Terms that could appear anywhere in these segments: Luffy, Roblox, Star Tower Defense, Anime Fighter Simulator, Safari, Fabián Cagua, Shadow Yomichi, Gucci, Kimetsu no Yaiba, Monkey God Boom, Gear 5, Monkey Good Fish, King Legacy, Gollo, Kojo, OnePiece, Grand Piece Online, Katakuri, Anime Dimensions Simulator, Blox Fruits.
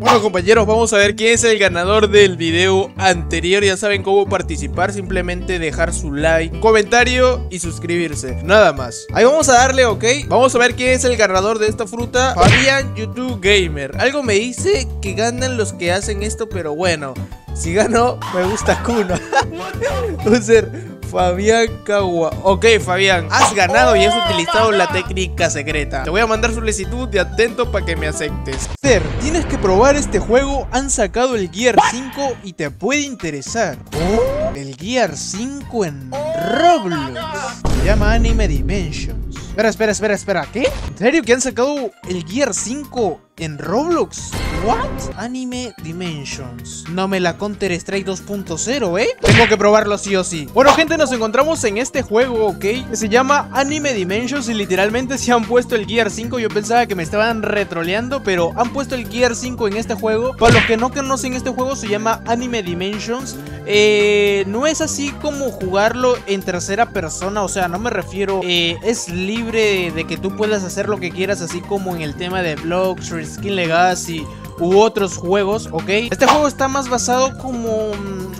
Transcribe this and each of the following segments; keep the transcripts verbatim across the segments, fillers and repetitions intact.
Bueno, compañeros, vamos a ver quién es el ganador del video anterior. Ya saben cómo participar, simplemente dejar su like, comentario y suscribirse, nada más. Ahí vamos a darle, ok. Vamos a ver quién es el ganador de esta fruta. Fabián YouTube Gamer. Algo me dice que ganan los que hacen esto, pero bueno, si gano, me gusta Kuno. Un ser... Fabián Cagua. Ok, Fabián, has ganado y has utilizado la técnica secreta. Te voy a mandar solicitud de atento para que me aceptes. Ser, tienes que probar este juego. Han sacado el Gear cinco y te puede interesar. ¿Oh? El Gear cinco en Roblox. Se llama Anime Dimensions. Espera, espera, espera, espera. ¿Qué? ¿En serio que han sacado el Gear cinco en Roblox? ¿What? Anime Dimensions. No me la Counter Strike dos punto cero, ¿eh? Tengo que probarlo sí o sí. Bueno, gente, nos encontramos en este juego, ¿ok? Que se llama Anime Dimensions y literalmente se han puesto el Gear cinco. Yo pensaba que me estaban retroleando, pero han puesto el Gear cinco en este juego. Para los que no conocen este juego, se llama Anime Dimensions. Eh, no es así como jugarlo en tercera persona. O sea, no me refiero... Eh, es libre de que tú puedas hacer lo que quieras, así como en el tema de Blox Fruits, King Legacy u otros juegos, ¿ok? Este juego está más basado como...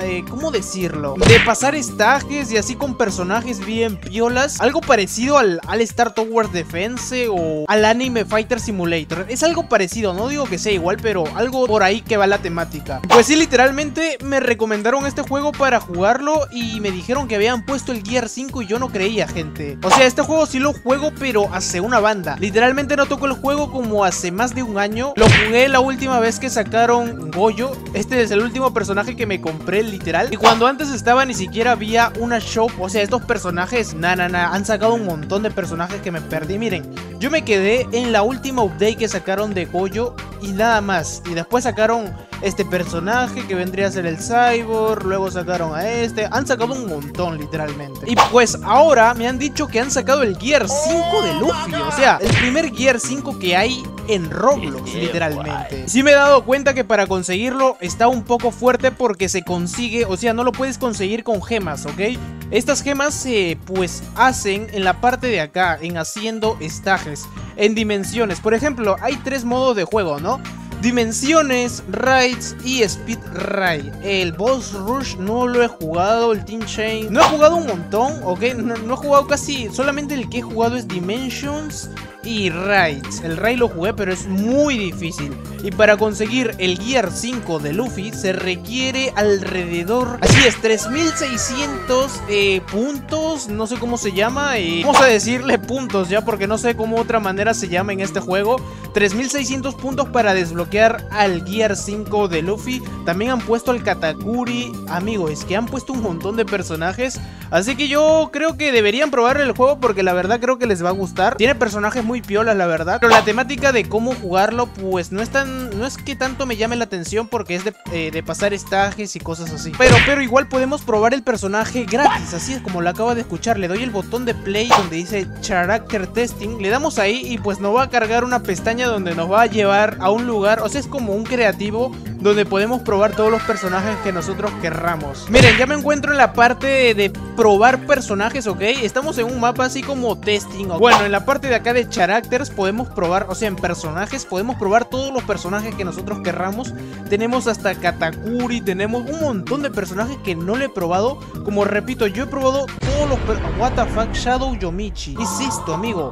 Eh, ¿cómo decirlo? De pasar estajes y así con personajes bien piolas. Algo parecido al, al Star Tower Defense o al Anime Fighter Simulator. Es algo parecido, no digo que sea igual, pero algo por ahí que va la temática. Pues sí, literalmente me recomendaron este juego para jugarlo y me dijeron que habían puesto el Gear cinco y yo no creía, gente. O sea, este juego sí lo juego, pero hace una banda. Literalmente no toco el juego como hace más de un año. Lo jugué la última vez que sacaron Gollo. Este es el último personaje que me compré, literal. Y cuando antes estaba ni siquiera había una shop. O sea, estos personajes, na, na, na, han sacado un montón de personajes que me perdí. Miren, yo me quedé en la última update que sacaron de Kojo y nada más. Y después sacaron este personaje que vendría a ser el Cyborg. Luego sacaron a este. Han sacado un montón, literalmente. Y pues ahora me han dicho que han sacado el Gear cinco de Luffy. O sea, el primer Gear cinco que hay en Roblox, literalmente. Sí me he dado cuenta que para conseguirlo está un poco fuerte porque se consigue, o sea, no lo puedes conseguir con gemas, ¿ok? Estas gemas se eh, pues hacen en la parte de acá, en haciendo estajes, en dimensiones. Por ejemplo, hay tres modos de juego, ¿no? Dimensiones, Raids y Speed Raid. El Boss Rush no lo he jugado, el Team Chain no he jugado un montón, ¿ok? No, no he jugado casi, solamente el que he jugado es Dimensions y Raids. El Raid lo jugué, pero es muy difícil. Y para conseguir el Gear cinco de Luffy se requiere alrededor, así es, tres mil seiscientos eh, puntos. No sé cómo se llama, eh, vamos a decirle puntos ya, porque no sé cómo otra manera se llama en este juego. Tres mil seiscientos puntos para desbloquear al Gear cinco de Luffy. También han puesto al Katakuri. Amigos, es que han puesto un montón de personajes, así que yo creo que deberían probar el juego, porque la verdad creo que les va a gustar. Tiene personajes muy muy piolas, la verdad, pero la temática de cómo jugarlo pues no es tan, no es que tanto me llame la atención, porque es de, eh, de pasar estajes y cosas así, pero, pero igual podemos probar el personaje gratis, así es como lo acabo de escuchar. Le doy el botón de play donde dice Character Testing, le damos ahí y pues nos va a cargar una pestaña donde nos va a llevar a un lugar, o sea, es como un creativo donde podemos probar todos los personajes que nosotros querramos. Miren, ya me encuentro en la parte de, de probar personajes, ok. Estamos en un mapa así como testing, okay. Bueno, en la parte de acá de Characters podemos probar, o sea, en personajes podemos probar todos los personajes que nosotros querramos. Tenemos hasta Katakuri, tenemos un montón de personajes que no le he probado. Como repito, yo he probado todos los personajes. What the fuck, Shadow Yomichi. ¿Qué es esto, amigo?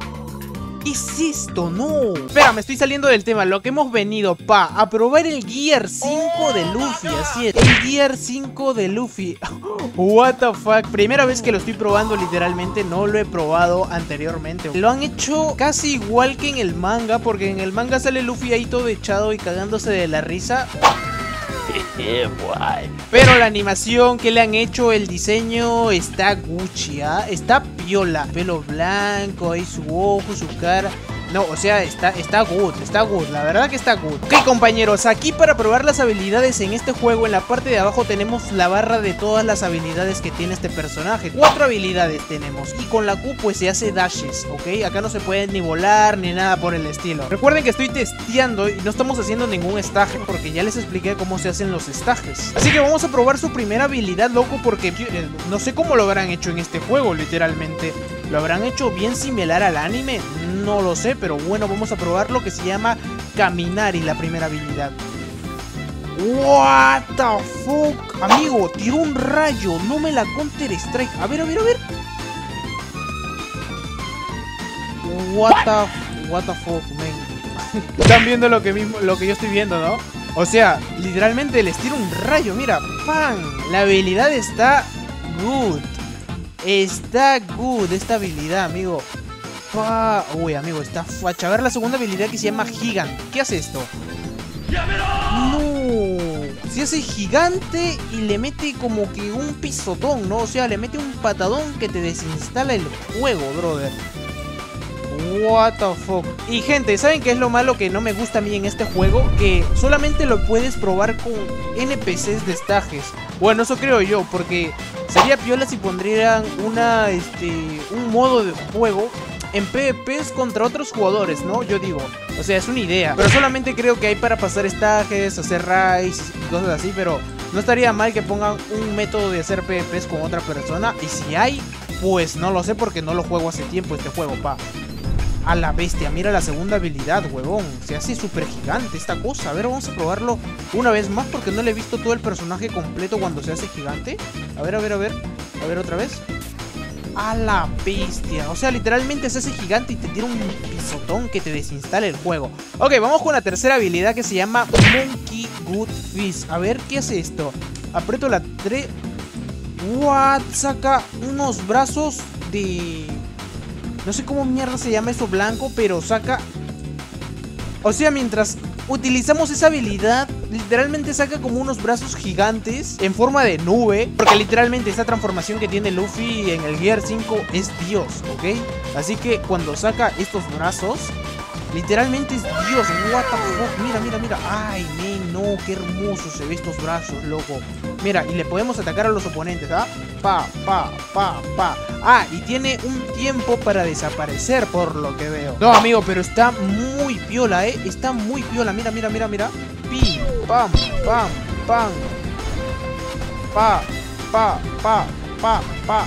¿Qué es esto? No. Espera, me estoy saliendo del tema. Lo que hemos venido, pa, a probar el Gear cinco de Luffy. Así es, el Gear cinco de Luffy. What the fuck. Primera vez que lo estoy probando, literalmente. No lo he probado anteriormente. Lo han hecho casi igual que en el manga, porque en el manga sale Luffy ahí todo echado y cagándose de la risa. Pero la animación que le han hecho, el diseño está Gucci, ¿eh? Está piola. Pelo blanco, ahí su ojo, su cara. No, o sea, está, está good, está good, la verdad que está good. Ok, compañeros, aquí para probar las habilidades en este juego, en la parte de abajo tenemos la barra de todas las habilidades que tiene este personaje. Cuatro habilidades tenemos, y con la Q pues se hace dashes, ok. Acá no se puede ni volar ni nada por el estilo. Recuerden que estoy testeando y no estamos haciendo ningún estaje, porque ya les expliqué cómo se hacen los estajes. Así que vamos a probar su primera habilidad, loco, porque eh, no sé cómo lo habrán hecho en este juego, literalmente. ¿Lo habrán hecho bien similar al anime? No lo sé, pero bueno, vamos a probar lo que se llama caminar y la primera habilidad. What the fuck. Amigo, tiró un rayo. No me la counter strike. A ver, a ver, a ver. What the, what the fuck, man. Están viendo lo que, mismo, lo que yo estoy viendo, ¿no? O sea, literalmente les tiro un rayo. Mira, ¡pam! La habilidad está good. Está good esta habilidad, amigo. Pa. Uy, amigo, está facha. A ver la segunda habilidad que se llama Gigant. ¿Qué hace esto? ¡No! Se hace gigante y le mete como que un pisotón, ¿no? O sea, le mete un patadón que te desinstala el juego, brother. What the fuck. Y gente, ¿saben qué es lo malo que no me gusta a mí en este juego? Que solamente lo puedes probar con N P Cs de estajes. Bueno, eso creo yo, porque sería piola si pondrían una, este, un modo de juego en PvPs contra otros jugadores, ¿no? Yo digo, o sea, es una idea. Pero solamente creo que hay para pasar estajes, hacer raids y cosas así. Pero no estaría mal que pongan un método de hacer PvPs con otra persona. Y si hay, pues no lo sé porque no lo juego hace tiempo este juego, pa. A la bestia, mira la segunda habilidad, huevón. Se hace súper gigante esta cosa. A ver, vamos a probarlo una vez más porque no le he visto todo el personaje completo cuando se hace gigante. A ver, a ver, a ver. A ver otra vez. A la bestia. O sea, literalmente se hace gigante y te tira un pisotón que te desinstala el juego. Ok, vamos con la tercera habilidad que se llama Monkey Good Fish. A ver, ¿qué hace esto? Aprieto la tres. What? Saca unos brazos de... no sé cómo mierda se llama eso blanco, pero saca... o sea, mientras utilizamos esa habilidad, literalmente saca como unos brazos gigantes en forma de nube. Porque literalmente esta transformación que tiene Luffy en el Gear cinco es Dios, ¿ok? Así que cuando saca estos brazos, literalmente es Dios. What the fuck, mira, mira, mira. Ay, man, no, qué hermoso se ve estos brazos, loco. Mira, y le podemos atacar a los oponentes, ¿ah? Pa, pa, pa, pa. Ah, y tiene un tiempo para desaparecer, por lo que veo. No, amigo, pero está muy piola, ¿eh? Está muy piola, mira, mira, mira, mira. Pim, pam, pam, pam. Pa, pa, pa, pa, pa.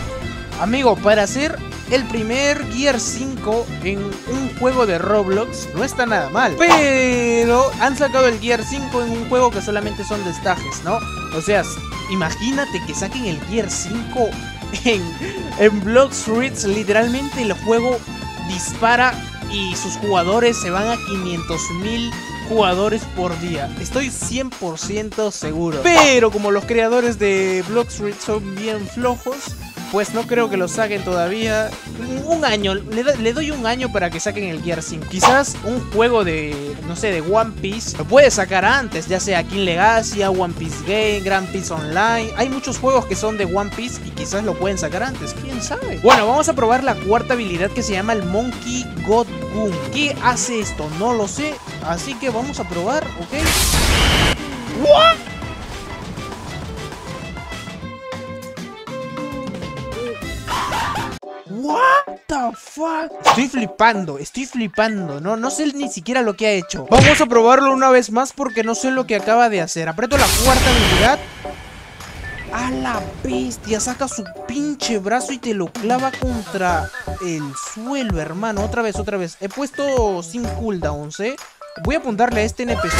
Amigo, para hacer el primer Gear cinco en un juego de Roblox no está nada mal. Pero han sacado el Gear cinco en un juego que solamente son de estajes, ¿no? O sea... imagínate que saquen el Gear cinco en, en Blox Fruits. Literalmente el juego dispara y sus jugadores se van a quinientos mil jugadores por día. Estoy cien por ciento seguro. Pero como los creadores de Blox Fruits son bien flojos, pues no creo que lo saquen todavía. Un año, le, le doy un año para que saquen el Gear cinco. Quizás un juego de, no sé, de One Piece lo puede sacar antes, ya sea King Legacy, One Piece Game, Grand Piece Online. Hay muchos juegos que son de One Piece y quizás lo pueden sacar antes, quién sabe. Bueno, vamos a probar la cuarta habilidad que se llama el Monkey God Boom. ¿Qué hace esto? No lo sé, así que vamos a probar, ¿ok? ¿What? What the fuck. Estoy flipando, estoy flipando. No, no sé ni siquiera lo que ha hecho. Vamos a probarlo una vez más porque no sé lo que acaba de hacer. Aprieto la cuarta habilidad. A la bestia, saca su pinche brazo y te lo clava contra el suelo, hermano. Otra vez, otra vez. He puesto sin cooldowns, ¿eh? Voy a apuntarle a este N P C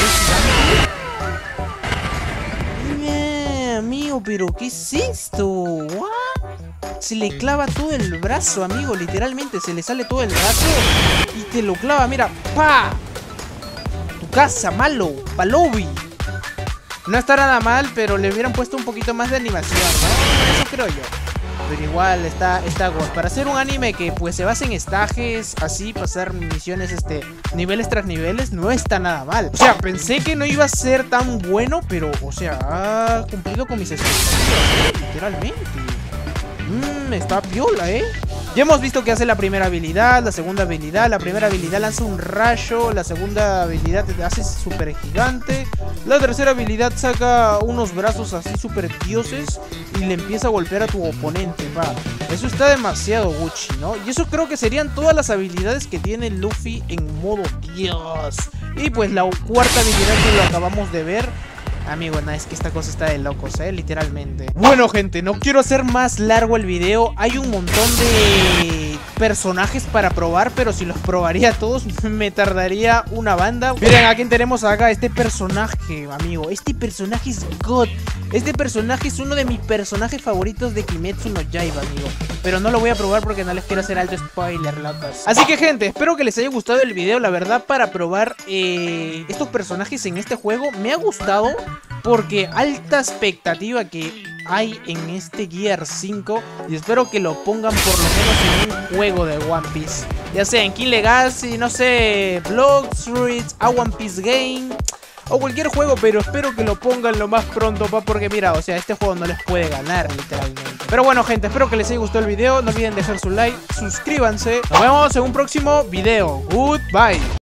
gigante. Yeah, amigo, pero ¿qué es esto? What? Se le clava todo el brazo, amigo. Literalmente se le sale todo el brazo y te lo clava, mira. ¡Pa! Tu casa, malo. Palobi. No está nada mal, pero le hubieran puesto un poquito más de animación, ¿no? Eso creo yo. Pero igual está, está bueno. Para hacer un anime que pues se basa en estajes, así, pasar misiones, este, niveles tras niveles, no está nada mal. O sea, pensé que no iba a ser tan bueno, pero, o sea, ha cumplido con mis expectativas, literalmente. Mmm, está piola, ¿eh? Ya hemos visto que hace la primera habilidad, la segunda habilidad. La primera habilidad lanza un rayo. La segunda habilidad te hace súper gigante. La tercera habilidad saca unos brazos así súper dioses y le empieza a golpear a tu oponente, va. Eso está demasiado Gucci, ¿no? Y eso creo que serían todas las habilidades que tiene Luffy en modo Dios. Y pues la cuarta habilidad que lo acabamos de ver. Amigo, nada, es que esta cosa está de locos, eh, literalmente. Bueno, gente, no quiero hacer más largo el video. Hay un montón de personajes para probar, pero si los probaría todos me tardaría una banda. Miren a quién tenemos acá, este personaje, amigo. Este personaje es God. Este personaje es uno de mis personajes favoritos de Kimetsu no Yaiba, amigo. Pero no lo voy a probar porque no les quiero hacer alto spoiler, locos. Así que, gente, espero que les haya gustado el video. La verdad, para probar eh, estos personajes en este juego me ha gustado, porque alta expectativa que hay en este Gear cinco. Y espero que lo pongan por lo menos en un juego de One Piece, ya sea en King Legacy, no sé, Blox Fruits, a One Piece Game o cualquier juego, pero espero que lo pongan lo más pronto, pa, porque mira, o sea, este juego no les puede ganar, literalmente. Pero bueno, gente, espero que les haya gustado el video. No olviden dejar su like, suscríbanse. Nos vemos en un próximo video. Goodbye.